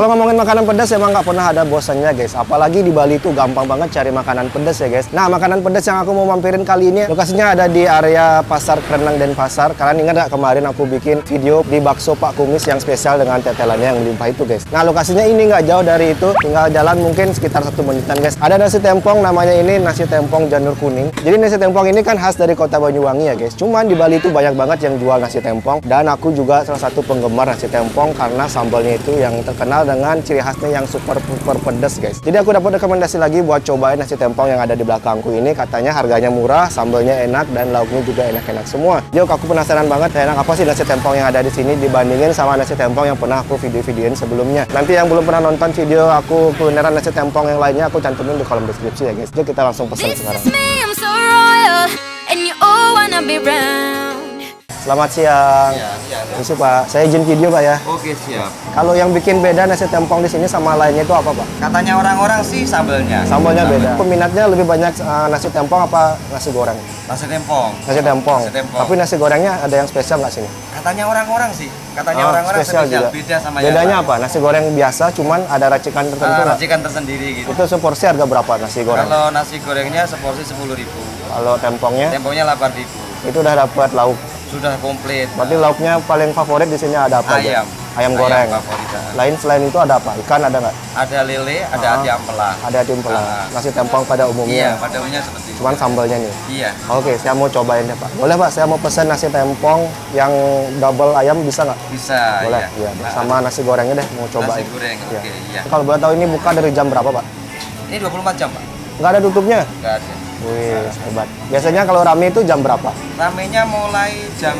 Kalau ngomongin makanan pedas emang nggak pernah ada bosannya guys. Apalagi di Bali itu gampang banget cari makanan pedas ya guys. Nah, makanan pedas yang aku mau mampirin kali ini lokasinya ada di area Pasar Kerenang Denpasar. Kalian ingat nggak kemarin aku bikin video di bakso Pak Kumis yang spesial dengan tetelannya yang melimpah itu guys. Nah, lokasinya ini nggak jauh dari itu, tinggal jalan mungkin sekitar 1 menitan guys. Ada nasi tempong, namanya ini nasi tempong janur kuning. Jadi nasi tempong ini kan khas dari kota Banyuwangi ya guys. Cuman di Bali itu banyak banget yang jual nasi tempong, dan aku juga salah satu penggemar nasi tempong karena sambalnya itu yang terkenal dengan ciri khasnya yang super pedas guys. Jadi aku dapat rekomendasi lagi buat cobain nasi tempong yang ada di belakangku ini, katanya harganya murah, sambalnya enak, dan lauknya juga enak-enak semua. Yo, aku penasaran banget enak apa sih nasi tempong yang ada di sini dibandingin sama nasi tempong yang pernah aku video-videoin sebelumnya. Nanti yang belum pernah nonton video aku kulineran nasi tempong yang lainnya aku cantumin di kolom deskripsi ya guys. Jadi kita langsung pesan sekarang. Selamat siang. Siap. Pak, saya izin video Pak ya. Oke, siap. Kalau yang bikin beda nasi tempong di sini sama lainnya itu apa Pak? Katanya orang-orang sih sambalnya. Sambalnya beda. Peminatnya lebih banyak nasi tempong apa nasi goreng? Nasi tempong. Nasi tempong. Nasi tempong. Tapi nasi gorengnya ada yang spesial nggak sini? Katanya orang-orang sih. Katanya orang-orang spesial juga. Beda sama bedanya apa? Nasi goreng biasa cuman ada racikan tertentu. Racikan tersendiri gitu. Itu seporsi harga berapa nasi goreng? Kalau nasi gorengnya seporsi 10.000. Kalau tempongnya? Tempongnya 8.000. Itu udah dapat lauk. Sudah komplit. Berarti lauknya paling favorit di sini ada apa? Ayam. Ayam goreng. Lain selain itu ada apa? Ikan ada nggak? Ada lele, ada ati ampela. Ada ati ampela. Nasi tempong pada umumnya. Iya, pada umumnya seperti itu. Cuman sambalnya nih. Iya. Oke, saya mau cobain ya Pak. Boleh Pak, saya mau pesan nasi tempong yang double ayam bisa nggak? Bisa. Boleh. Iya. Nah, sama nasi gorengnya deh mau cobain. Nasi goreng. Oke. Okay, iya. Kalau boleh tahu ini buka dari jam berapa Pak? Ini 24 jam Pak. Nggak ada tutupnya? Nggak ada. Wih, hebat. Biasanya kalau rame itu jam berapa? Ramenya mulai jam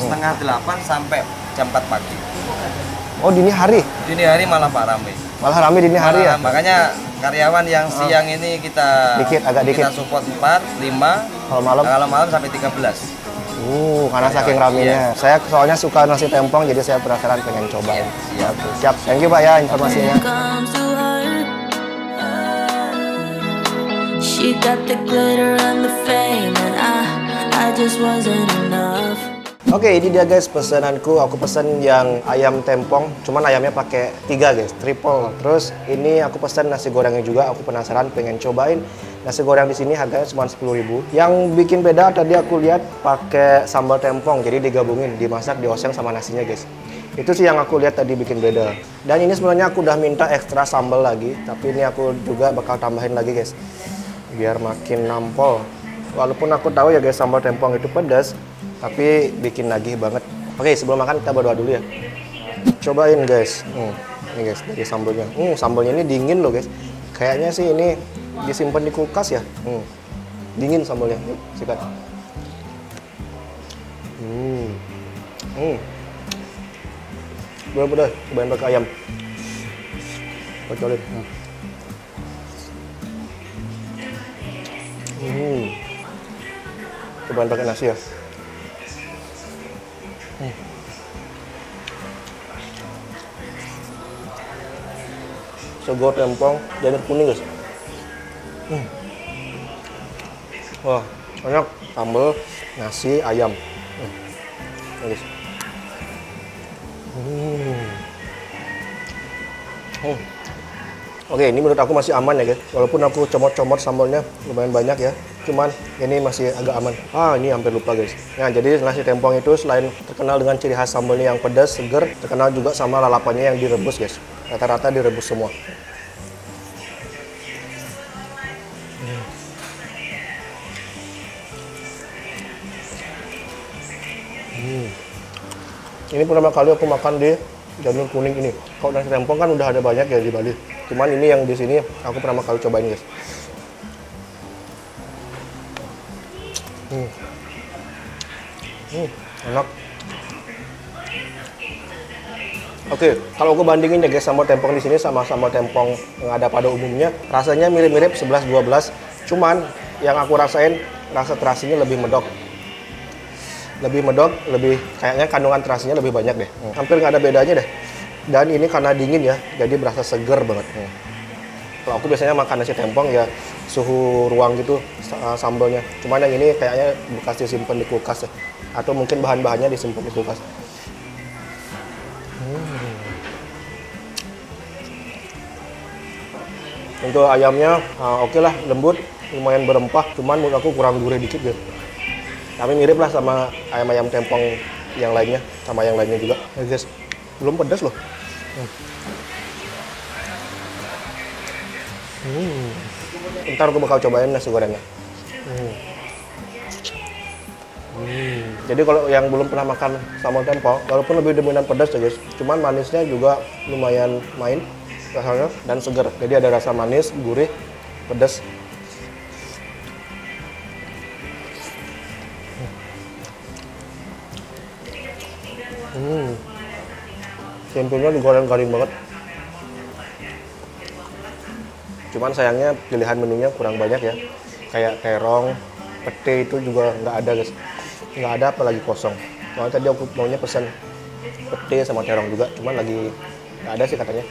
7:30 sampai jam 4 pagi. Oh, dini hari? Dini hari malah Pak rame. Malah rame dini hari ya? Makanya karyawan yang siang ini kita agak dikit. Kita support 4, 5, kalau malam sampai 13. Karena saking ramenya. Saya soalnya suka nasi tempong, jadi saya penasaran pengen coba. Siap. Siap. Thank you Pak ya informasinya. You got the glitter and the fame, and I just wasn't enough. Oke, ini dia guys pesananku. Aku pesan yang ayam tempong, cuman ayamnya pakai 3 guys, triple. Terus ini aku pesan nasi gorengnya juga. Aku penasaran, pengen cobain. Nasi goreng di sini harganya cuma 10.000. Yang bikin beda tadi aku lihat pakai sambal tempong, jadi digabungin, dimasak, dioseng sama nasinya guys. Itu sih yang aku lihat tadi bikin beda. Dan ini sebenarnya aku udah minta ekstra sambal lagi, tapi ini aku juga bakal tambahin lagi guys, biar makin nampol. Walaupun aku tahu ya guys sambal tempong itu pedas, tapi bikin nagih banget. Oke, sebelum makan kita berdoa dulu ya. Cobain guys. Ini guys dari sambalnya. Sambalnya ini dingin loh guys. Kayaknya sih ini disimpan di kulkas ya. Dingin sambalnya. Yuk, sikat. Bener-bener cobain pakai ayam. Cocolin. Cobain pakai nasi ya. Sego tempong janur kuning guys. Wah, enak. Sambal, nasi, ayam. Bagus. Oke, ini menurut aku masih aman ya guys. Walaupun aku comot-comot sambalnya lumayan banyak ya, cuman ini masih agak aman. Ini hampir lupa guys. Nah, jadi nasi tempong itu selain terkenal dengan ciri khas sambalnya yang pedas, seger, terkenal juga sama lalapannya yang direbus guys. Rata-rata direbus semua. Ini pertama kali aku makan di janur kuning ini. Kalau nasi tempong kan udah ada banyak ya di Bali. Cuman ini yang di sini aku pertama kali cobain guys. Enak. Oke, kalau aku bandingin ya guys sambal tempong di sini sama sambal tempong yang ada pada umumnya, rasanya mirip-mirip 11-12. Cuman yang aku rasain rasa terasinya lebih medok. Lebih kayaknya kandungan terasinya lebih banyak deh. Hampir nggak ada bedanya deh. Dan ini karena dingin ya, jadi berasa seger banget. Kalau aku biasanya makan nasi tempong ya suhu ruang gitu sambalnya. Cuman yang ini kayaknya bekas disimpan di kulkas ya. Atau mungkin bahan-bahannya disimpan di kulkas. Untuk ayamnya oke lah, lembut, lumayan berempah, cuman menurut aku kurang gurih dikit deh. Tapi mirip lah sama ayam-ayam tempong yang lainnya, sama yang lainnya juga. Hey guys, belum pedas loh. Ntar aku bakal cobain nasi gorengnya. Jadi kalau yang belum pernah makan sambal tempong, walaupun lebih dominan pedas ya guys, cuman manisnya juga lumayan main rasanya dan seger. Jadi ada rasa manis, gurih, pedas. Tempenya digoreng garing banget. Cuman sayangnya pilihan menunya kurang banyak ya. Kayak terong, pete itu juga nggak ada guys. Nggak ada, apalagi kosong. Soalnya tadi aku maunya pesan pete sama terong juga. Cuman lagi nggak ada sih katanya.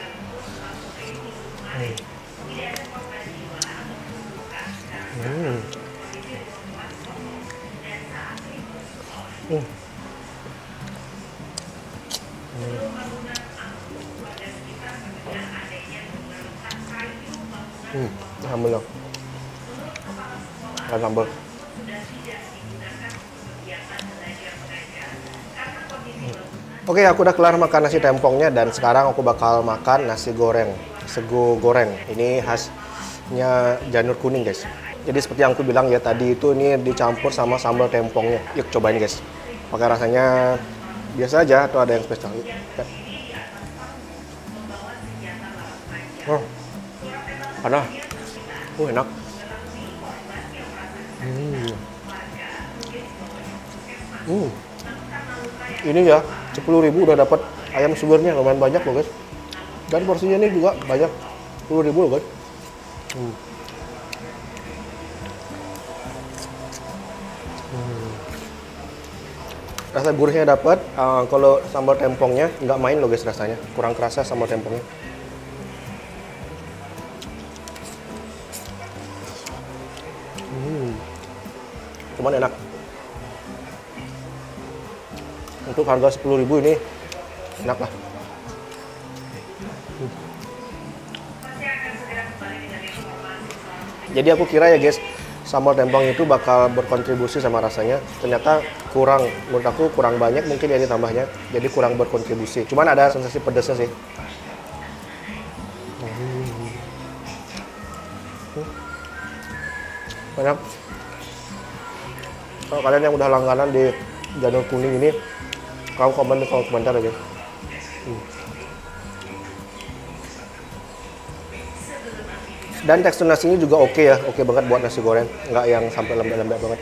Alhamdulillah. Dan sambal. Oke, aku udah kelar makan nasi tempongnya dan sekarang aku bakal makan nasi goreng, sego goreng. Ini khasnya Janur Kuning, guys. Jadi seperti yang aku bilang ya tadi itu ini dicampur sama sambal tempongnya. Yuk cobain, guys. Pakai rasanya biasa aja atau ada yang spesial? Yuk. Panas. Enak. Ini ya 10.000 udah dapat ayam sugernya, lumayan banyak loh guys. Dan porsinya ini juga banyak, 10.000 loh guys. Rasa gurihnya dapat. Kalau sambal tempongnya nggak main loh guys rasanya, kurang kerasa sambal tempongnya. Cuman enak. Untuk harga 10.000 ini enak lah. Jadi aku kira ya guys, sambal tempong itu bakal berkontribusi sama rasanya. Ternyata kurang, menurut aku kurang banyak mungkin ya ditambahnya. Jadi kurang berkontribusi. Cuman ada sensasi pedasnya sih. Enak. Kalau kalian yang udah langganan di Janur Kuning ini, kamu komen di kolom komentar aja. Dan tekstur nasinya juga oke ya, oke banget buat nasi goreng, nggak yang sampai lembek-lembek banget.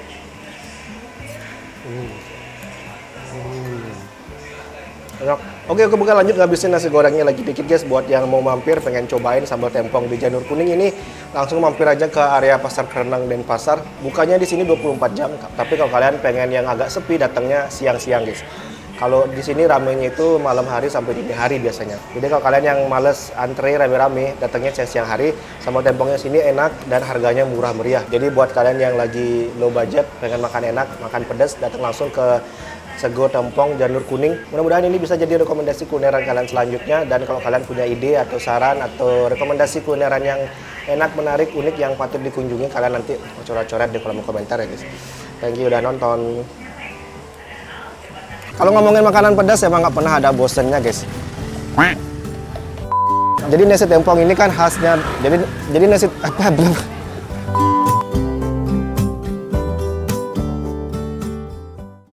Enak. Oke, aku bakal lanjut ngabisin nasi gorengnya lagi dikit guys. Buat yang mau mampir pengen cobain sambal tempong di Janur Kuning ini, langsung mampir aja ke area Pasar Kerenang Denpasar. Bukanya di sini 24 jam, tapi kalau kalian pengen yang agak sepi datangnya siang-siang guys. Kalau di sini ramenya itu malam hari sampai dini hari biasanya. Jadi kalau kalian yang males antre rame-rame, datangnya siang-siang hari. Sambal tempongnya sini enak dan harganya murah meriah. Jadi buat kalian yang lagi low budget, pengen makan enak, makan pedas, datang langsung ke Sego Tempong Janur Kuning. Mudah-mudahan ini bisa jadi rekomendasi kulineran kalian selanjutnya. Dan kalau kalian punya ide atau saran atau rekomendasi kulineran yang enak, menarik, unik yang patut dikunjungi, kalian nanti coret-coret di kolom komentar ya guys. Thank you udah nonton. Kalau ngomongin makanan pedas emang nggak pernah ada bosennya guys. Jadi nasi tempong ini kan khasnya, jadi nasi apa belum?